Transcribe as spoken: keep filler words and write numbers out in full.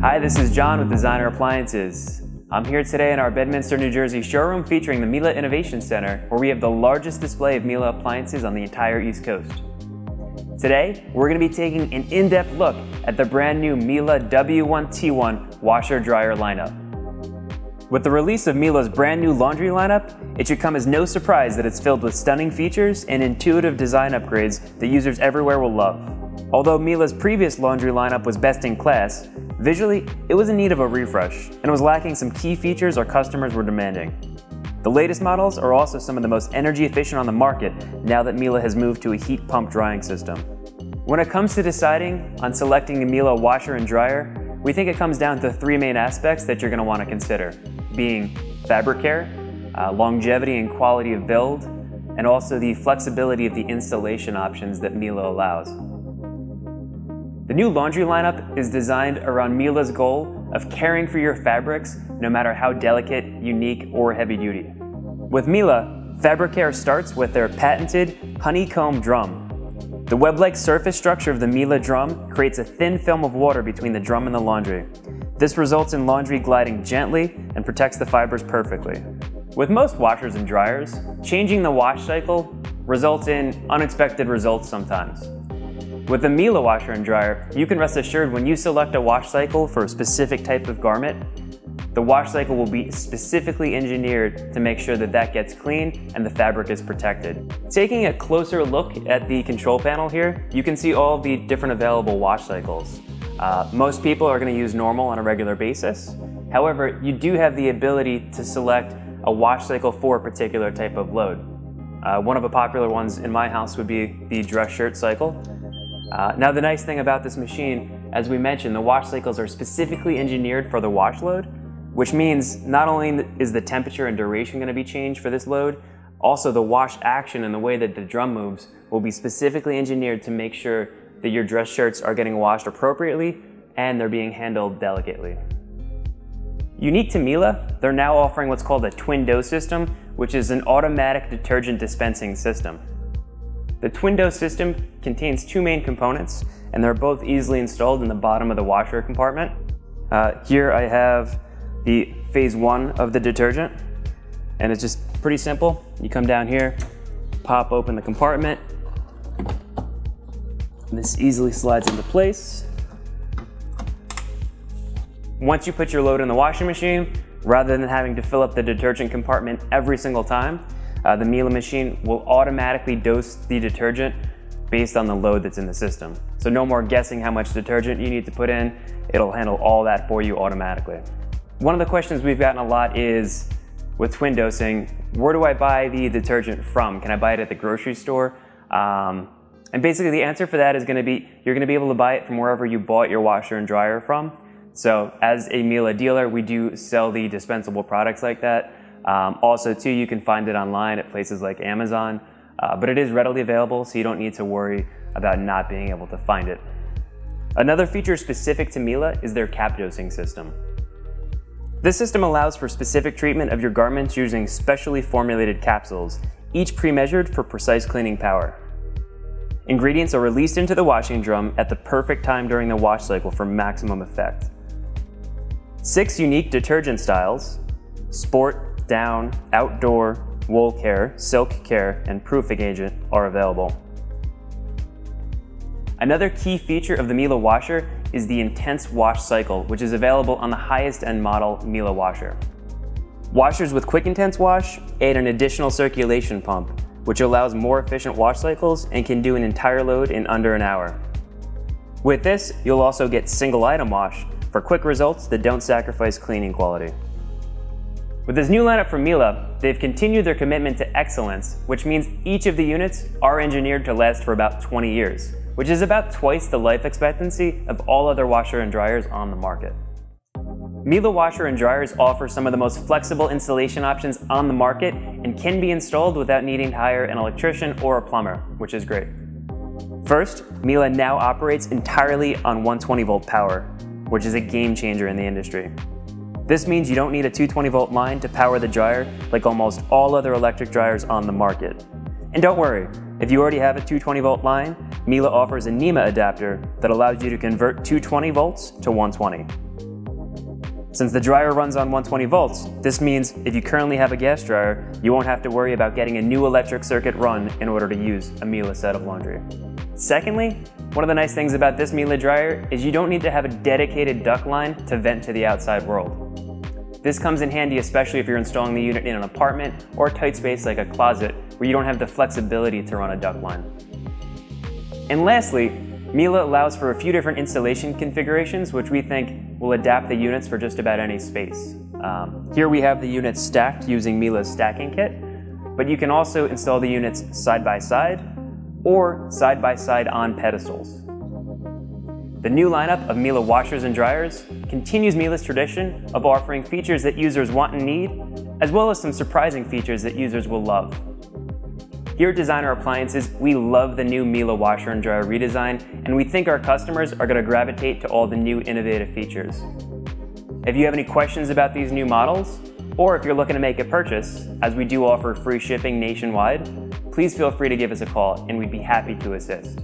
Hi, this is John with Designer Appliances. I'm here today in our Bedminster, New Jersey showroom featuring the Miele Innovation Center, where we have the largest display of Miele appliances on the entire East Coast. Today, we're going to be taking an in-depth look at the brand new Miele W one T one washer-dryer lineup. With the release of Miele's brand new laundry lineup, it should come as no surprise that it's filled with stunning features and intuitive design upgrades that users everywhere will love. Although Miele's previous laundry lineup was best in class, visually it was in need of a refresh and was lacking some key features our customers were demanding. The latest models are also some of the most energy efficient on the market now that Miele has moved to a heat pump drying system. When it comes to deciding on selecting a Miele washer and dryer, we think it comes down to three main aspects that you're going to want to consider, being fabric care, uh, longevity and quality of build, and also the flexibility of the installation options that Miele allows. The new laundry lineup is designed around Miele's goal of caring for your fabrics, no matter how delicate, unique, or heavy duty. With Miele, fabric care starts with their patented honeycomb drum. The web-like surface structure of the Miele drum creates a thin film of water between the drum and the laundry. This results in laundry gliding gently and protects the fibers perfectly. With most washers and dryers, changing the wash cycle results in unexpected results sometimes. With the Miele washer and dryer, you can rest assured when you select a wash cycle for a specific type of garment, the wash cycle will be specifically engineered to make sure that that gets clean and the fabric is protected. Taking a closer look at the control panel here, you can see all the different available wash cycles. Uh, most people are going to use normal on a regular basis. However, you do have the ability to select a wash cycle for a particular type of load. Uh, one of the popular ones in my house would be the dress shirt cycle. Uh, now the nice thing about this machine, as we mentioned, the wash cycles are specifically engineered for the wash load, which means not only is the temperature and duration going to be changed for this load, also the wash action and the way that the drum moves will be specifically engineered to make sure that your dress shirts are getting washed appropriately and they're being handled delicately. Unique to Miele, they're now offering what's called a TwinDose system, which is an automatic detergent dispensing system. The TwinDose system contains two main components, and they're both easily installed in the bottom of the washer compartment. Uh, here I have the phase one of the detergent, and it's just pretty simple. You come down here, pop open the compartment, and this easily slides into place. Once you put your load in the washing machine, rather than having to fill up the detergent compartment every single time, uh, the Miele machine will automatically dose the detergent based on the load that's in the system. So no more guessing how much detergent you need to put in. It'll handle all that for you automatically. One of the questions we've gotten a lot is, with TwinDosing, where do I buy the detergent from? Can I buy it at the grocery store? Um, and basically the answer for that is going to be, you're going to be able to buy it from wherever you bought your washer and dryer from. So as a Miele dealer, we do sell the dispensable products like that. Um, also too, you can find it online at places like Amazon, uh, but it is readily available, so you don't need to worry about not being able to find it. Another feature specific to Miele is their cap dosing system. This system allows for specific treatment of your garments using specially formulated capsules, each pre-measured for precise cleaning power. Ingredients are released into the washing drum at the perfect time during the wash cycle for maximum effect. Six unique detergent styles, sport, down, outdoor, wool care, silk care, and proofing agent are available. Another key feature of the Miele washer is the intense wash cycle, which is available on the highest end model Miele washer. Washers with quick intense wash add an additional circulation pump, which allows more efficient wash cycles and can do an entire load in under an hour. With this, you'll also get single item wash for quick results that don't sacrifice cleaning quality. With this new lineup from Miele, they've continued their commitment to excellence, which means each of the units are engineered to last for about twenty years. Which is about twice the life expectancy of all other washer and dryers on the market. Miele washer and dryers offer some of the most flexible installation options on the market and can be installed without needing to hire an electrician or a plumber, which is great. First, Miele now operates entirely on one hundred twenty volt power, which is a game changer in the industry. This means you don't need a two hundred twenty volt line to power the dryer like almost all other electric dryers on the market. And don't worry, If you already have a two hundred twenty volt line, Miele offers a NEMA adapter that allows you to convert two hundred twenty volts to one hundred twenty. Since the dryer runs on one hundred twenty volts, this means if you currently have a gas dryer, you won't have to worry about getting a new electric circuit run in order to use a Miele set of laundry. Secondly, one of the nice things about this Miele dryer is you don't need to have a dedicated duct line to vent to the outside world. This comes in handy especially if you're installing the unit in an apartment or a tight space like a closet where you don't have the flexibility to run a duct line. And lastly, Miele allows for a few different installation configurations which we think we'll adapt the units for just about any space. Um, here we have the units stacked using Miele's stacking kit, but you can also install the units side by side or side by side on pedestals. The new lineup of Miele washers and dryers continues Miele's tradition of offering features that users want and need, as well as some surprising features that users will love. Here at Designer Appliances, we love the new Miele washer and dryer redesign, and we think our customers are going to gravitate to all the new innovative features. If you have any questions about these new models, or if you're looking to make a purchase, as we do offer free shipping nationwide, please feel free to give us a call and we'd be happy to assist.